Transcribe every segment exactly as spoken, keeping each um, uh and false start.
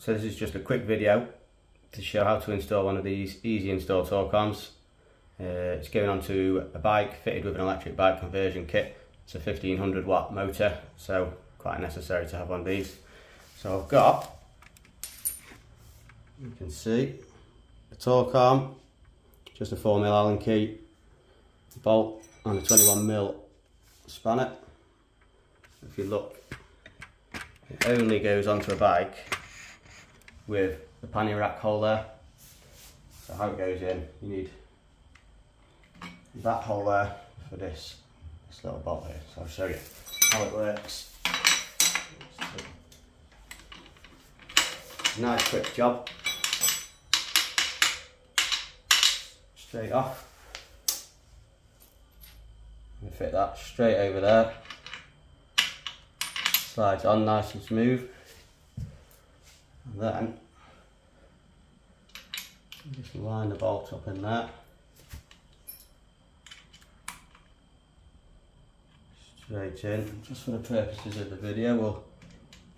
So this is just a quick video to show how to install one of these easy install torque arms. Uh, it's going onto a bike fitted with an electric bike conversion kit. It's a fifteen hundred watt motor, so quite necessary to have one of these. So I've got, you can see, a torque arm, just a four mil Allen key, bolt and a twenty-one mil spanner. If you look, it only goes onto a bike with the pannier rack hole there. So how it goes in, you need that hole there for this, this little bolt here. So I'll show you how it works. Nice quick job. Straight off. And fit that straight over there. Slides on nice and smooth. And then just line the bolt up in there. Straight in. Just for the purposes of the video, we'll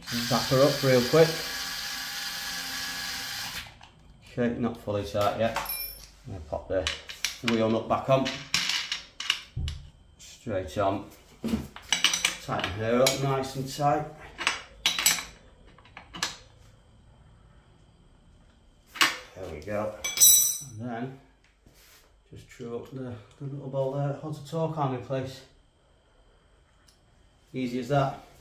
zap her up real quick. Okay, not fully tight yet. I'm going to pop the wheel nut back on. Straight on. Tighten her up nice and tight. There we go. And then just true up the, the little bolt there, hold the torque arm in place. Easy as that.